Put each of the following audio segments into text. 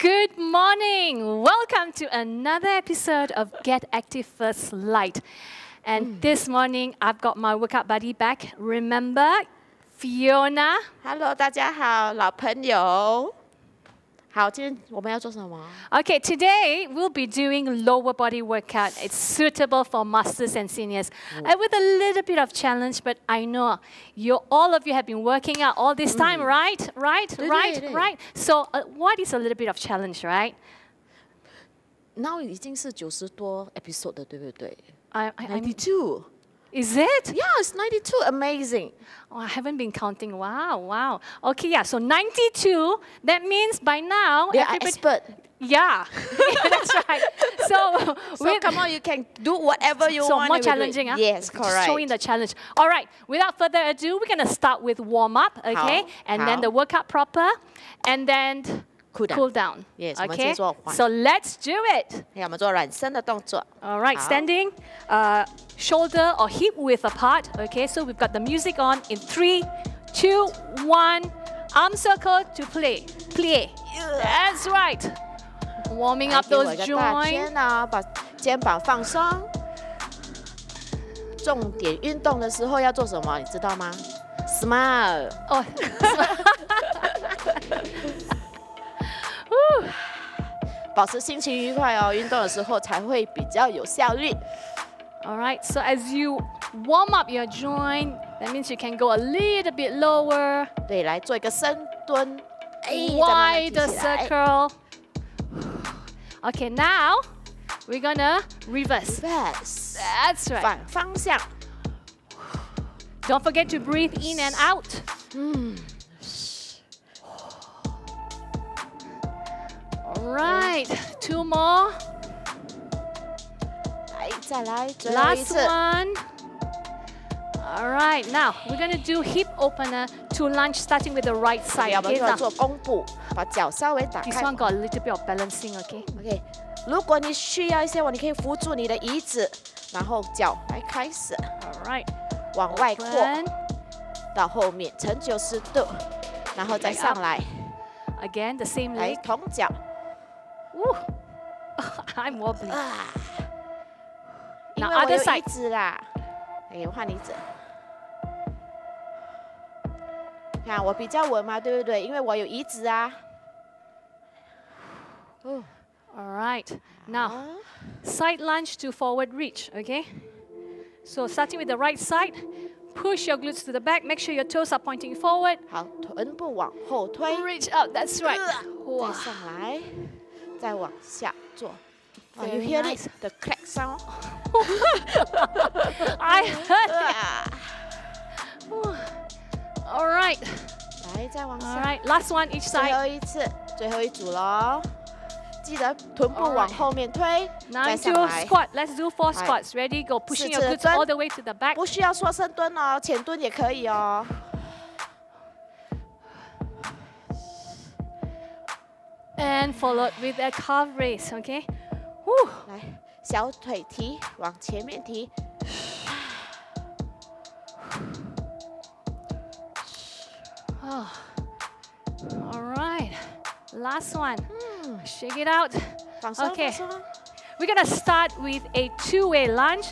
Good morning. Welcome to another episode of Get Active First Light. And this morning, I've got my workout buddy back. Remember, Fiona. Hello, 大家好，老朋友。好，今天我们要做什么 ？Okay, today we'll be doing lower body workout. It's suitable for masters and seniors, and with a little bit of challenge. But I know all of you have been working out all this time, right? So what is a little bit of challenge, right? Now 已经是90多 episode 的，对不对？ 92. Is it? Yeah, it's 92. Amazing. Oh, I haven't been counting. Wow, wow. Okay, yeah, so 92, that means by now... They are expert. Yeah, that's right. So come on, you can do whatever you want. So more challenging. Yes, correct. Just showing the challenge. All right, without further ado, we're going to start with warm-up, okay? And then the workout proper, and then... Cool down. Yes, okay. So let's do it. All right, standing, shoulder or hip width apart. Okay, so we've got the music on in 3, 2, 1. Arm circle to plie. Plie. That's right. Warming up those joints. 把肩膀放松。重点运动的时候要做什么，你知道吗 ？Smile. 哦。保持心情愉快哦，运动的时候才会比较有效率。All right, so as you warm up your joint, that means you can go a little bit lower. 对，来做一个深蹲。Wider circle. Okay, now we're gonna reverse. Reverse. That's right. 反方向。Don't forget to breathe in and out. Right, 2 more. 再来 Last one. All right, now we're going to do hip opener to lunge, starting with the right side. Okay, this one got a little bit of balancing, okay? Okay. 如果你需要一些，你可以扶住你的椅子，然后脚来开始。All right. 往外扩，到后面成90度，然后再上来。Again, the same leg. 同脚。 Ooh. I'm wobbly. Now other side. Alright. Now side lunge to forward reach, okay? So starting with the right side, push your glutes to the back, make sure your toes are pointing forward. Reach out, that's right. Wow. 再往下做。You hear it? The crack sound. I heard it. All right. 来，再往下。All right. Last one each side. 最后一组喽。记得臀部往后面推。Now do squat. Let's do 4 squats. Ready? Go. Pushing your glutes all the way to the back. 不需要说深蹲哦，浅蹲也可以哦。 And followed with a calf raise, okay? Woo. 来，小腿提，往前面提。Oh, all right. Last one. Shake it out. Okay. We're gonna start with a two-way lunge,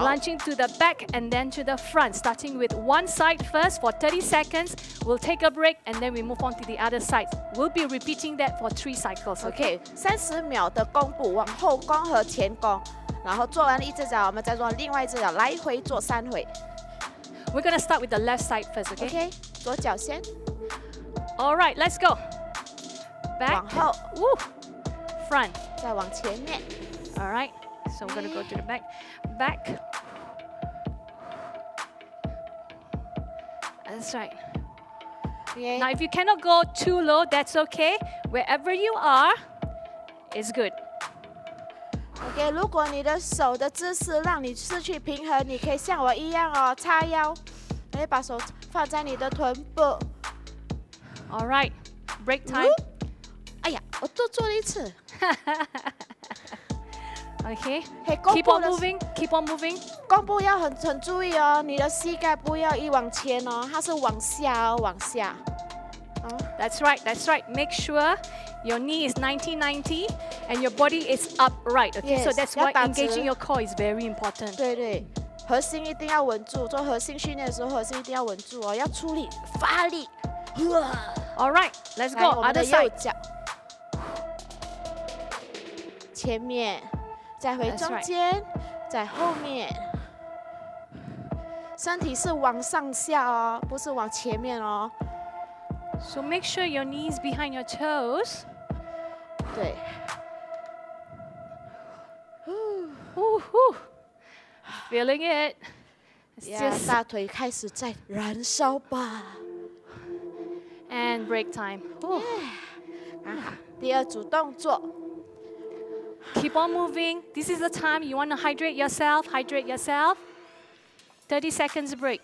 lunging to the back and then to the front. Starting with one side first for 30 seconds. We'll take a break and then we move on to the other side. We'll be repeating that for 3 cycles, okay? 30秒的弓步，往后弓和前弓，然后做完一只脚，我们再做另外一只脚，来回做3回。We're gonna start with the left side first, okay? Okay, 左脚先。All right, let's go. Back. 往后。Woo. Front. 再往前面。All right, so we're gonna go to the back. Back. That's right. Okay. Now, if you cannot go too low, that's okay. Wherever you are, it's good. Okay, 如果你的手的姿势让你失去平衡，你可以像我一样哦，叉腰，可以把手放在你的臀部。All right, break time. 哎呀，我多做了一次。Okay. Keep on moving. Keep on moving. 弓步要很注意哦，你的膝盖不要一往前哦，它是往下哦，往下。That's right. That's right. Make sure Your knee is 90-90 and your body is upright. Okay, yes, so that's why engaging your core is very important. 对对，核心一定要稳住。做核心训练的时候，核心一定要稳住哦，要出力发力。All right, let's go. Other side. 前面，再回中间，在后面。身体是往上下哦，不是往前面哦。 So make sure your knees behind your toes. 对。Feeling it. Just 大腿开始在燃烧吧。And break time. 第二组动作。Keep on moving. This is the time you want to hydrate yourself. Hydrate yourself. 30 seconds break.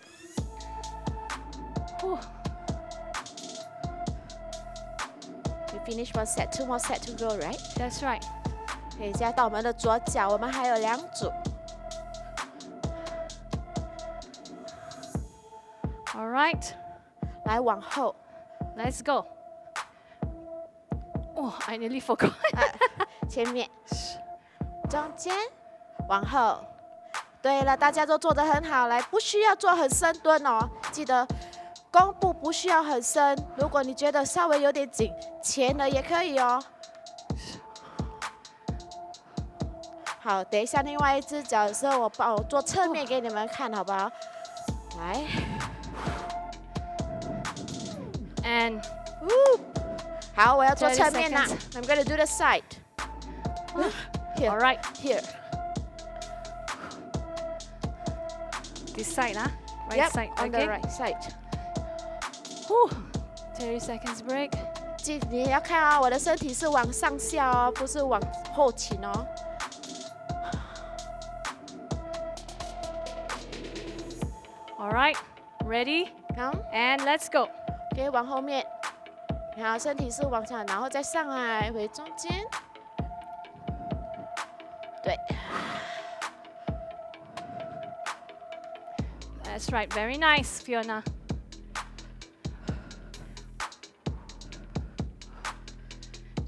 Finish one set, two more set to go, right? That's right. 可以加到我们的左脚，我们还有两组。All right. 来往后 ，Let's go. Oh, I nearly forgot. 前面，中间，往后。对了，大家都做得很好，来，不需要做很深蹲哦，记得。 弓步不需要很深，如果你觉得稍微有点紧，前了也可以哦。好，等一下另外一只脚的时候，我做侧面给你们看，好不好？来 ，and， 好，我要做侧面啦。I'm gonna do the side. All right, here. This side, ah, right side. On the right side. 30 seconds break. 你要看啊，我的身体是往上下哦，不是往后倾哦。All right, ready? And let's go. 可以往后面，然后身体是往上，然后再上来回中间。对。That's right. Very nice, Fiona.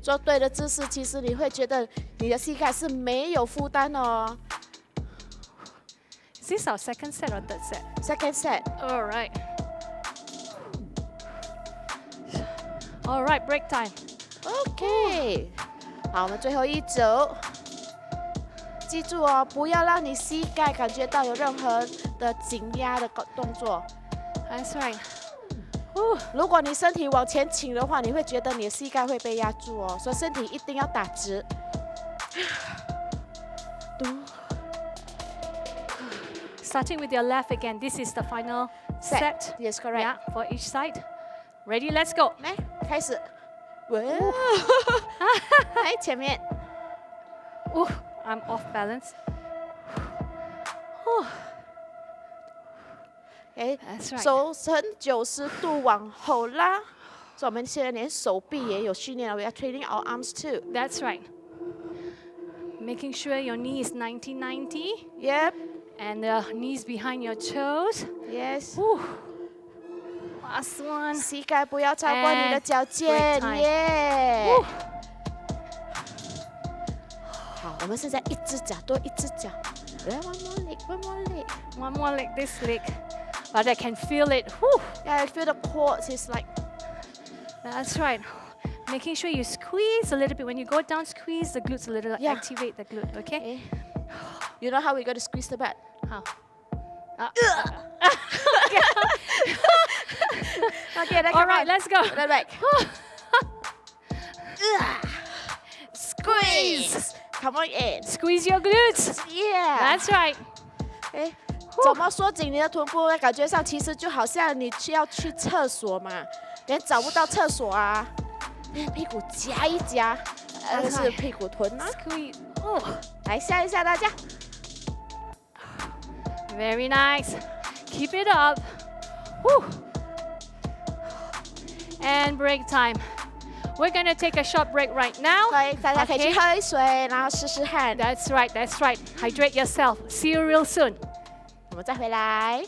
做对的姿势，其实你会觉得你的膝盖是没有负担哦。Is this our second set or third set? Second set. All right. All right, break time. Okay. 好，我们最后一组。记住哦，不要让你膝盖感觉到有任何的紧压的动作。That's right. 如果你身体往前倾的话，你会觉得你的膝盖会被压住哦，所以身体一定要打直。Starting with your left again. This is the final set. Yes, correct. Yeah, for each side. Ready? Let's go. 来，开始。哇！来前面。I'm off balance. 哎，手呈90度往后拉，所以我们现在连手臂也有训练了。We are training our arms too. That's right. Making sure your knee is 90-90. Yep. And the knees behind your toes. Yes. Last one. 膝盖不要超过你的脚尖。耶！好，我们现在一只脚多一只脚。One more leg. One more leg. One more leg. This leg. But I can feel it. Whew. Yeah, I feel the core. It's like. That's right. Making sure you squeeze a little bit. When you go down, squeeze the glutes a little. Yeah. Activate the glute, okay? You know how we're going to squeeze the back? How? Okay, all right, let's go. Right back. Squeeze. Come on in. Squeeze your glutes. Yeah. That's right. Okay. 怎么缩紧你的臀部？感觉上其实就好像你要去厕所嘛，连找不到厕所啊，屁股夹一夹，这是屁股臀啊。来吓一吓大家。Very nice. Keep it up. And break time. We're gonna take a short break right now. 大家可以去喝水，然后试试汗。That's right. That's right. Hydrate yourself. See you real soon. 我们再回来。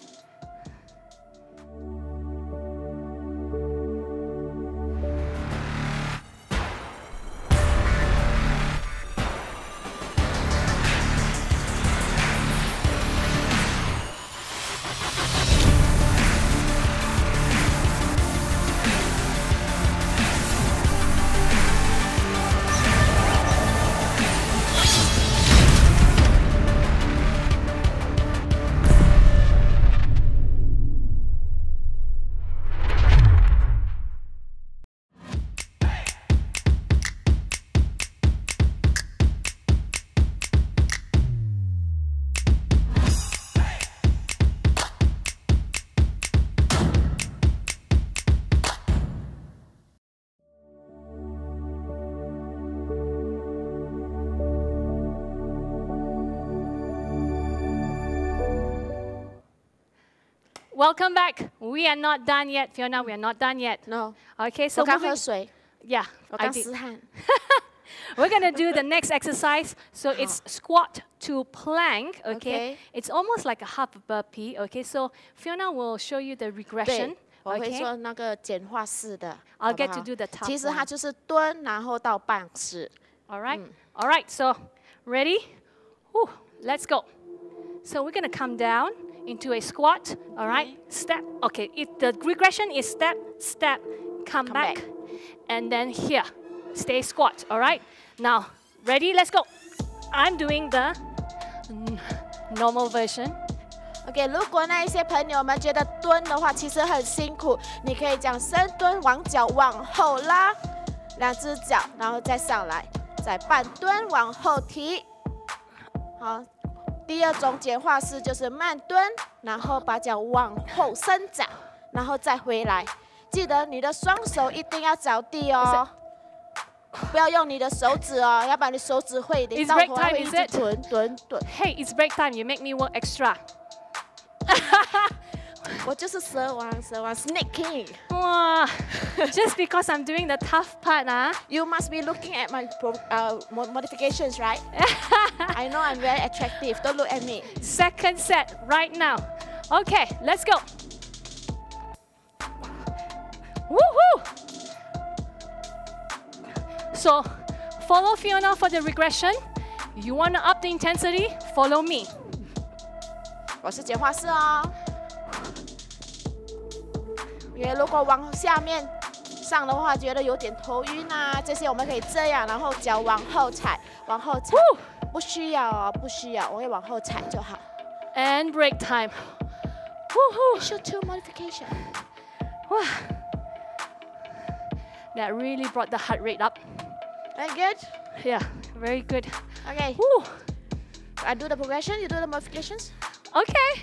welcome back. We are not done yet, Fiona. We are not done yet. No. Okay, so we're going to do the next exercise. So it's squat to plank, okay? It's almost like a half burpee, okay? So Fiona will show you the regression. 我会做那个简化式的 I'll get to do the top 其实它就是蹲 然后到半式 Alright, alright, so ready? Whew, let's go. So we're going to come down into a squat, alright? Step, okay, if the regression is step, step, come back. And then here, stay squat, alright? Now, ready, let's go. I'm doing the normal version. OK， 如果那一些朋友们觉得蹲的话其实很辛苦，你可以这样深蹲，往脚往后拉，两只脚，然后再上来，再半蹲往后提。好，第二种简化式就是慢蹲，然后把脚往后伸展，然后再回来。记得你的双手一定要着地哦，不要用你的手指哦，要不然你手指会到头会一直蹲蹲蹲。Hey, it's break time. You make me work extra. 我就是蛇王 snaking。哇 ，just because I'm doing the tough part 啊。You must be looking at my modifications, right? I know I'm very attractive. Don't look at me. Second set right now. Okay, let's go. Woohoo! So follow Fiona for the regression. You want to up the intensity? Follow me. 我是简化式哦，因为如果往下面上的话，觉得有点头晕啊，这些我们可以这样，然后脚往后踩，往后踩，不需要啊，不需要，我会往后踩就好。And break time. Woohoo! Show two modification. Wow, that really brought the heart rate up. Very good. Yeah, very good. Okay. Woo! I do the progression. You do the modifications. Okay.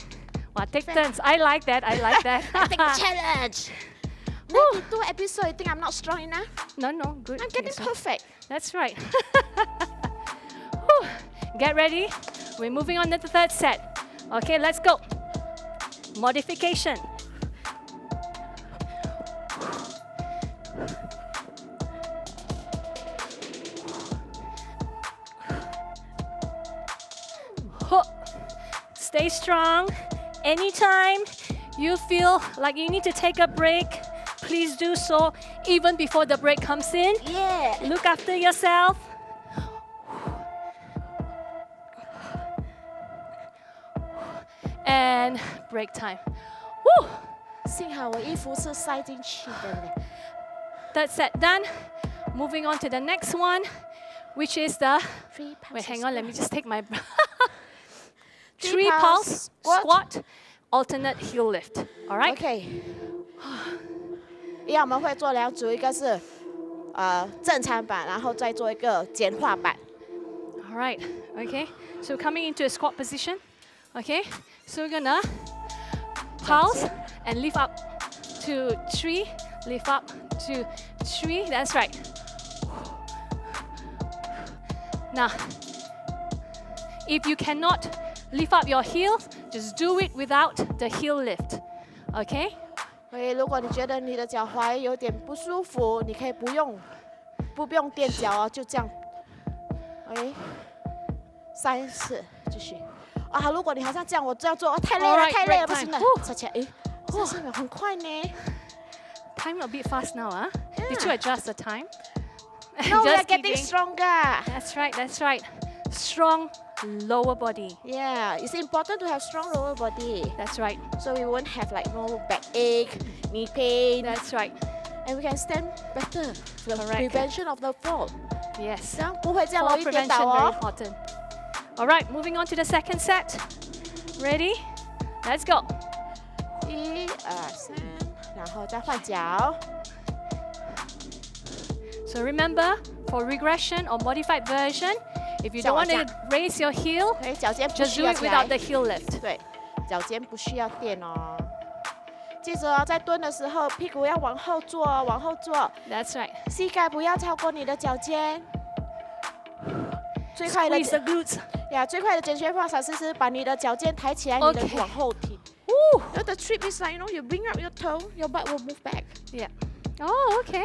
Well, take turns. I like that. I like that. I take the challenge. Woo. 2 episodes, you think I'm not strong enough? No, no. Good. I'm getting perfect. That's right. Get ready. We're moving on to the third set. Okay, let's go. Modification. Stay strong. Anytime you feel like you need to take a break, please do so, even before the break comes in. Yeah. Look after yourself. And break time. Woo! 幸好我衣服是塞进去的。 That's set done. Moving on to the next one, which is the... Wait, hang on, let me just take my... 3 pulse squat, alternate heel lift. All right. Okay. 一样我们会做2组，一个是正常版，然后再做一个简化版。All right. Okay. So coming into a squat position. Okay. So we're gonna pulse and lift up to 3, lift up to 3. That's right. Now, if you cannot lift up your heels, just do it without the heel lift. Okay? 所以如果你觉得你的脚踝有点不舒服，你可以不用垫脚哦，就这样。OK， 3次，继续。啊，如果你好像这样，我这样做，太累了，太累了，不行了。站起来，哎，30秒很快呢。Time a bit fast now, huh? Did you adjust the time? No, we're getting stronger. That's right. That's right. Strong. Lower body. Yeah, it's important to have strong lower body. That's right. So we won't have like no backache, knee pain. That's right. And we can stand better. Correct. Prevention of the fall. Yes. Fall prevention, very important. All right, moving on to the second set. Ready? Let's go. 1, 2, 3, 然后再换脚。So remember, for regression or modified version, if you don't want to raise your heel, just do it without the heel lift. 对，脚尖不需要垫哦。记住哦，在蹲的时候，屁股要往后坐，往后坐。That's right. 膝盖不要超过你的脚尖。最快的，最快的正确方法是把你的脚尖抬起来，你的往后踢。Ooh. The trip is like, you know, you bring up your toe, your butt will move back. Yeah. Oh, okay.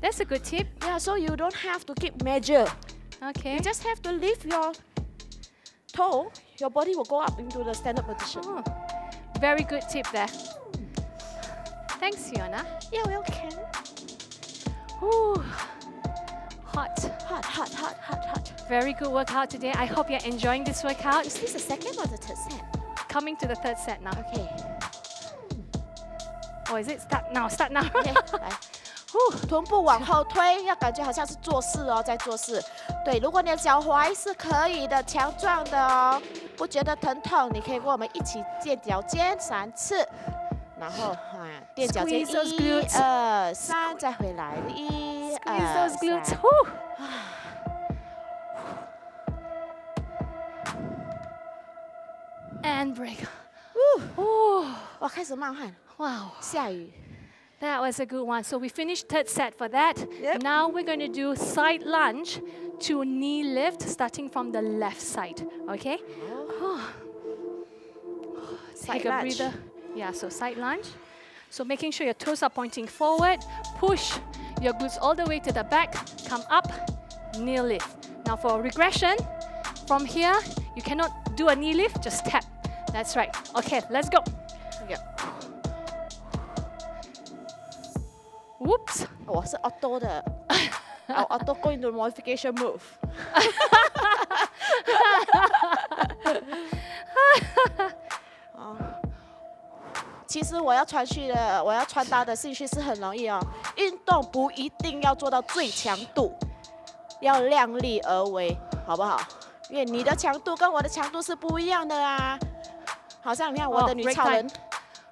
That's a good tip. Yeah, so you don't have to keep measure. Okay. You just have to lift your toe, your body will go up into the stand-up position. Oh. Very good tip there. Thanks, Fiona. You're welcome. Ooh. Hot. Very good workout today. I hope you're enjoying this workout. Is this the second or the third set? Coming to the third set now. Okay. Or is it start now? Start now. Okay, 来。臀部往后推，要感觉好像是做事哦，在做事。对，如果你的脚踝是可以的、强壮的哦，不觉得疼痛，你可以跟我们一起垫脚尖3次，然后垫脚尖1、2、3，再回来1、2、3。 And break. Ooh. 我开始冒汗。Wow. 下雨。That was a good one. So we finished third set for that. Yep. Now we're going to do side lunge to knee lift, starting from the left side. Okay. Oh. Take a breather. Yeah. So side lunge. So making sure your toes are pointing forward. Push your glutes all the way to the back. Come up. Knee lift. Now for regression, from here you cannot do a knee lift. Just tap. That's right. Okay, let's go. Yeah. Whoops. Oh, it's auto the auto go into modification move. Oh. 其实我要传达的信息是很容易哦。运动不一定要做到最强度，要量力而为，好不好？因为你的强度跟我的强度是不一样的啊。好像你看我的女超人，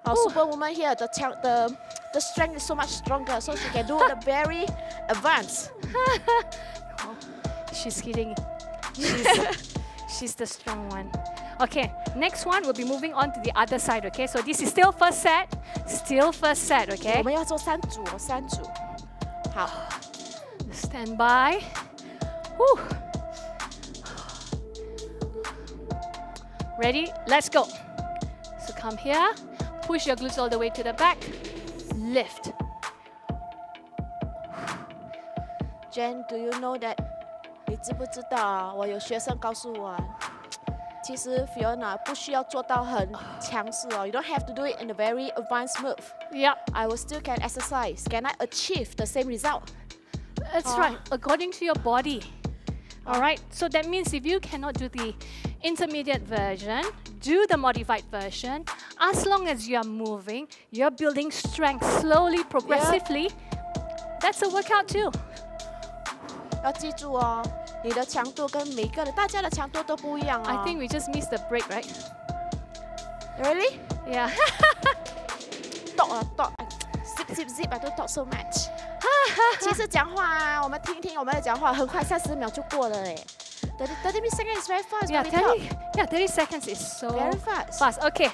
好 Superwoman here the strength is so much stronger, so she can do the very advanced. She's kidding. She's the strong one. Okay, next one we'll be moving on to the other side. Okay, so this is still first set. Still first set. Okay. 我们要做3组。好 ，Stand by. Ready? Let's go. So come here. Push your glutes all the way to the back. Lift. Jen, do you know that? 你知不知道啊？我有学生告诉我，其实 Fiona 不需要做到很强势哦。You don't have to do it in a very advanced move. Yeah. I will still can exercise. Can I achieve the same result? That's right. According to your body. All right. So that means if you cannot do the intermediate version, do the modified version. As long as you're moving, you're building strength slowly, progressively. Yeah. That's a workout too. 要记住哦，你的强度跟每个人、大家的强度都不一样哦。I think we just missed the break, right? Really? Yeah. Talk. Zip. I don't talk so much. 其实讲话啊，我们听我们的讲话，很快30秒就过了哎。 30 seconds is very fast. Yeah, 30 seconds is so very fast. Okay,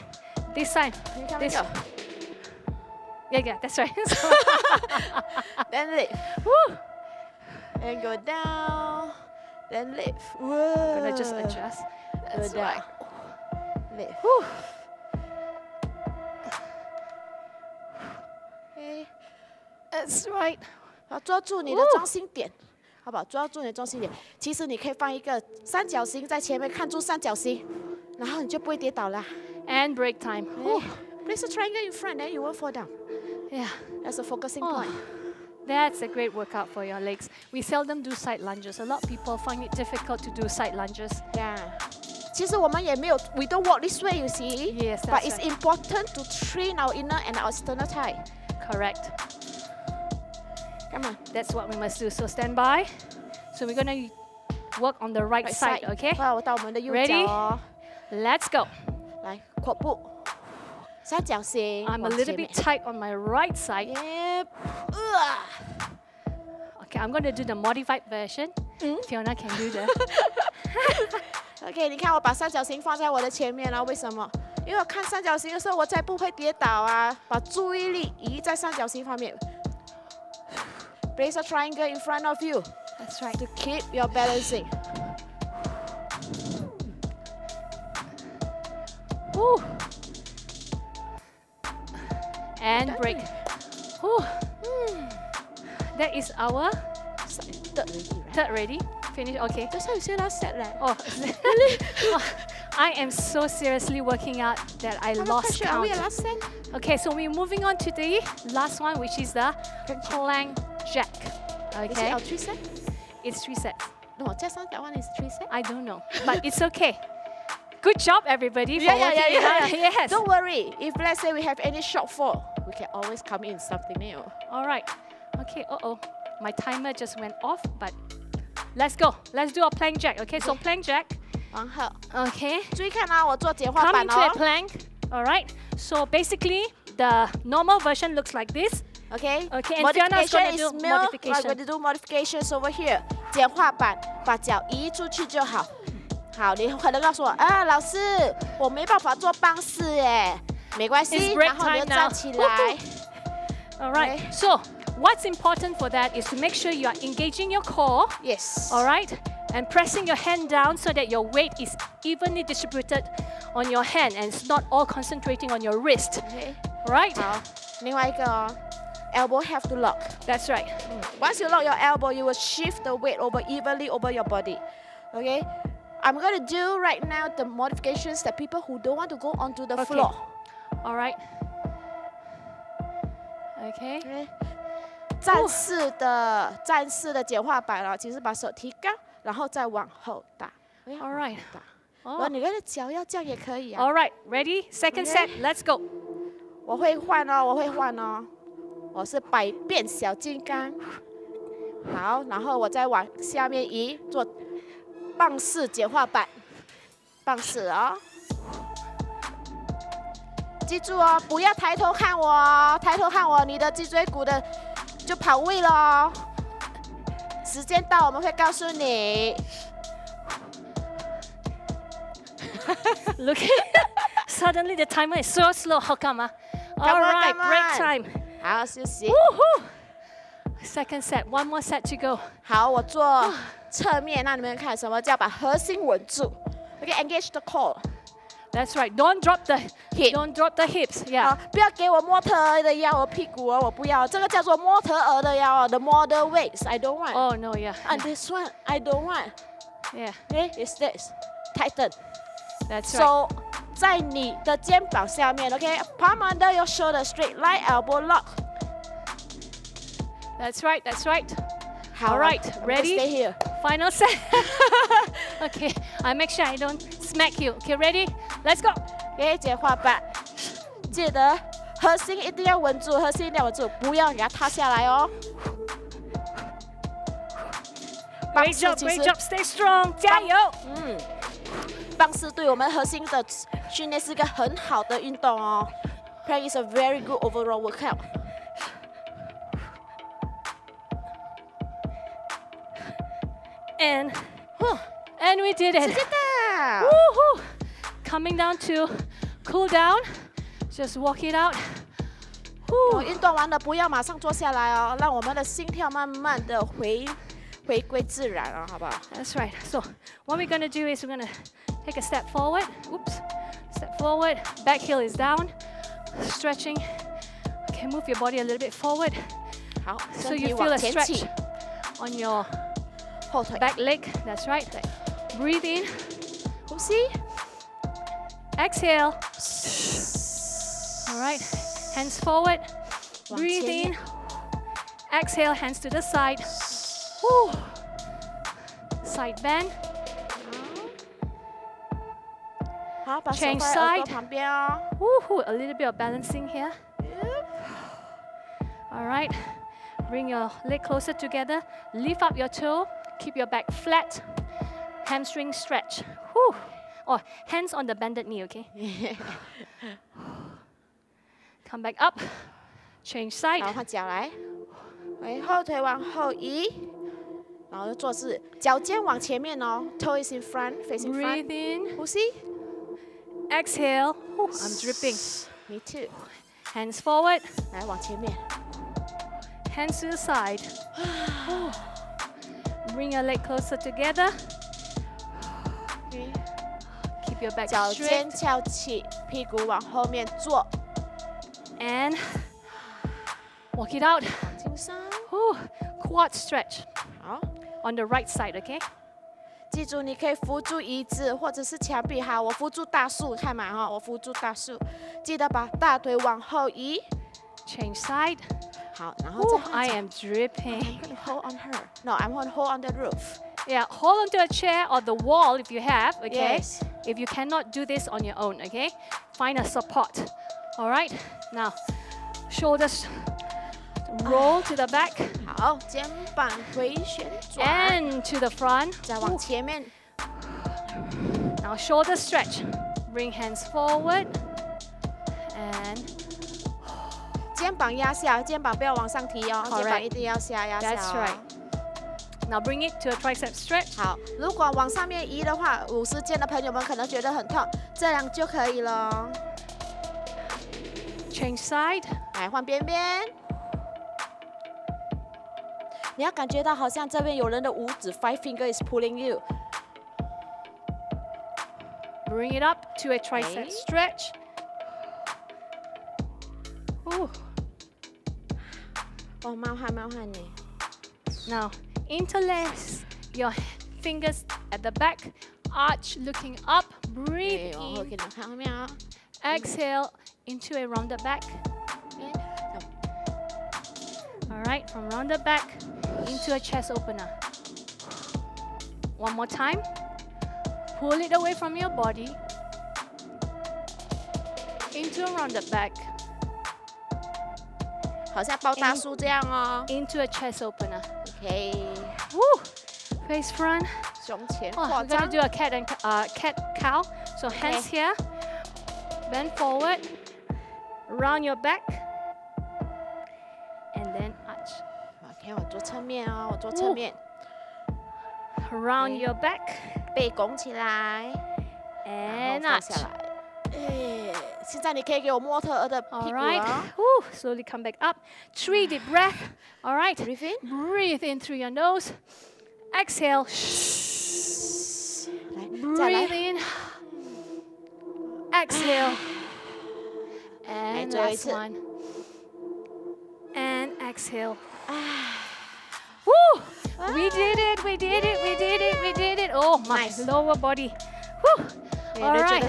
this side. This. Yeah, that's right. Then lift. Woo. And go down. Then lift. Woo. I'm gonna just adjust. Go down. Lift. Woo. Okay. That's right. 要抓住你的中心点。 好不好？抓住你的中心点。其实你可以放一个三角形在前面，看住三角形，然后你就不会跌倒了。And break time. Place a triangle in front, then you won't fall down. Yeah, that's a focusing point. That's a great workout for your legs. We seldom do side lunges. A lot of people find it difficult to do side lunges. Yeah. 其实我们也没有 ，we don't walk this way, you see. Yes, that's right. But it's important to train our inner and our external thigh. Correct. Come on. That's what we must do. So stand by. So we're gonna work on the right side, okay? Ready? Let's go. 来，跛步，三角形。I'm a little bit tight on my right side. Yep. Okay, I'm gonna do the modified version. Fiona can do that. Okay, 你看我把三角形放在我的前面了，为什么？ 因为我看三角形的时候，我才不会跌倒啊！把注意力移在三角形方面。 Place a triangle in front of you. That's right. To keep your balancing. Woo. and break. That is our third ready. Finish, okay. That's how you say last set, right? Oh, really? I am so seriously working out that I lost count. Are we at last set? Okay, so we're moving on to the last one, which is the plank jack. Okay. Is it our 3 sets? It's 3 sets. No, just that one is 3 sets. I don't know, but it's okay. Good job, everybody. Yes. Don't worry. If let's say we have any shortfall, we can always come in something new. All right. Okay. My timer just went off, but let's go. Let's do our plank jack. Okay. So plank jack. Okay. Coming to a plank. All right. So basically, the normal version looks like this. Okay. Okay. And Fiona's going to do modification. Like we're going to do modifications over here. 简化板，把脚移出去就好。好，你可能告诉我，啊，老师，我没办法做棒式耶。没关系，然后你就站起来。All right. So what's important for that is to make sure you are engaging your core. Yes. All right. And pressing your hand down so that your weight is evenly distributed on your hand and it's not all concentrating on your wrist. Okay. Right. 好，另外一个哦。 Elbow have to lock. That's right. Once you lock your elbow, you will shift the weight over evenly over your body. Okay? I'm going to do right now the modifications that people who don't want to go onto the floor. All right. Okay. 站式的简化版啊，其实把手提高，然后再往后打。All right. 哦，你的脚要这样也可以啊。All right. Ready? Second set. Let's go. 我会换哦，我会换哦。 我是百变小金刚，好，然后我再往下面移，做棒式简化版，棒式哦，记住哦，不要抬头看我哦，抬头看我，你的脊椎骨的就跑位咯。时间到，我们会告诉你。Look, suddenly the timer is so slow. How come? All right, break time. 好，休息。Second set, one more set to go. 好，我做侧面，让你们看什么叫把核心稳住。Okay, engage the core. That's right. Don't drop the hip. Don't drop the hips. Yeah. 不要给我模特儿的腰和屁股哦，我不要。这个叫做模特儿的腰哦 ，the model waist. I don't want. Oh no, yeah. And this one, I don't want. Yeah. Okay, it's this. Tighten. That's right. So. 在你的肩膀下面 ，OK? Palm under your shoulder, straight line, elbow lock. That's right, that's right. All right, ready? Stay here. Final set. Okay, I make sure I don't smack you. Okay, ready? Let's go. OK, 简化版，记得核心一定要稳住，核心一定要稳住，不要给它塌下来哦。Great job, great job. Stay strong. 加油。棒式对我们核心的训练是一个很好的运动哦。Plank is a very good overall workout. And we did it. Woohoo! Coming down to cool down, just walk it out. 运动完了不要马上坐下来哦，让我们的心跳慢慢的回归自然啊，好不好 ？That's right. So what we're gonna do is we're gonna take a step forward. Oops. Step forward. Back heel is down. Stretching. Okay, move your body a little bit forward. 好，身体往前起。On your 后腿 back leg. That's right. Breathe in. 呼吸。Exhale. All right. Hands forward. Breathe in. Exhale. Hands to the side. Side bend. Change side. A little bit of balancing here. All right. Bring your leg closer together. Lift up your toe. Keep your back flat. Hamstring stretch. Hands on the bended knee, okay? Come back up. Change side. 然后换脚来，后腿往后移。 然后坐姿，脚尖往前面哦 ，toe is in front, facing front. Breathe in. 呼吸。Exhale. I'm dripping. Me too. Hands forward. 来往前面。Hands to the side. Bring your leg closer together. Keep your back straight. 脚尖翘起，屁股往后面坐。And Walk it out. Ooh, quad stretch. 好 On the right side, okay? 记住，你可以扶住椅子或者是墙壁。好，我扶住大树，看嘛哈，我扶住大树。记得把大腿往后移。Change side. 好，然后再。I am dripping. I'm gonna hold on her. No, I'm gonna hold on the roof. Yeah, hold onto a chair or the wall if you have, okay? Yes. If you cannot do this on your own, okay? Find a support. All right? Now, shoulders roll to the back. 好，肩膀回旋转。And to the front. 再往前面。Now, shoulder stretch. Bring hands forward. And 肩膀压下，肩膀不要往上提哦，肩膀一定要下压下。That's right. Now bring it to a tricep stretch. 好，如果往上面移的话，50肩的朋友们可能觉得很痛，这样就可以了。Change side. 来换边边。你要感觉到好像这边有人的五指 （five finger is pulling you）。Bring it up to a tricep stretch. Ooh. 哇，冒汗冒汗呢。Now. Interlace your fingers at the back, arch looking up, breathe in, exhale into a rounded back. All right, from rounded back into a chest opener. One more time, pull it away from your body, into a rounded back. 好像抱大树这样哦。Into a chest opener. Okay. Woo. Face front. 胸前扩张。We're gonna do a cat cow. So hands here. Bend forward. Round your back. And then arch. Okay, 我做侧面哦，我做侧面。Round your back. 背拱起来。And arch. 现在你可以给我模特儿的屁股了。Slowly come back up. 3 deep breath. All right. Breathe in. Breathe in through your nose. Exhale. Breathe in. Exhale. And last one. And exhale. Woo! We did it. We did it. We did it. We did it. Oh my lower body. Woo! All right.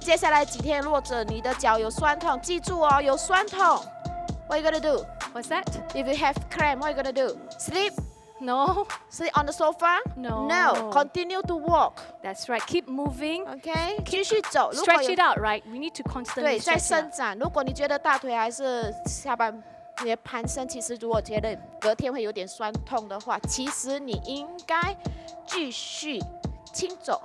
接下来几天，或者你的脚有酸痛，记住哦，有酸痛。What you gonna do? What's that? If you have cramp, what you gonna do? Sleep? No. Sleep on the sofa? No. No. Continue to walk. That's right. Keep moving. Okay. 继续走。Stretch it out, right? We need to constantly. 对，在伸展。如果你觉得大腿还是下半，你的攀升，其实如果觉得隔天会有点酸痛的话，其实你应该继续轻走。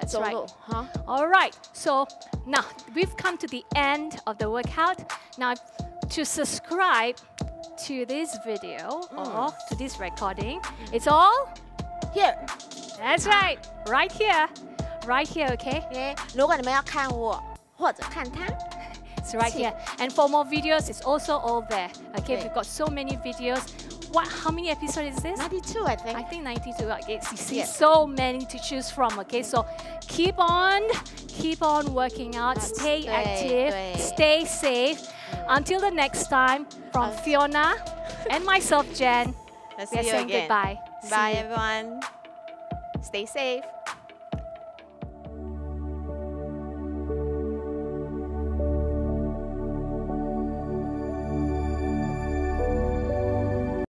That's right. Huh? All right. So now we've come to the end of the workout. Now to subscribe to this video or to this recording, it's all here. That's right. Right here. Right here. Okay. Yeah. 如果你们要看我或者看他。It's right here. And for more videos, it's also all there. Okay. We've got so many videos. What? How many episodes is this? 92, I think. I think 92. Okay, you see so many to choose from. Okay, so keep on working out. Stay active. Stay safe. Until the next time, from Fiona and myself, Jen. Let's see you again. Goodbye. Bye, everyone. Stay safe.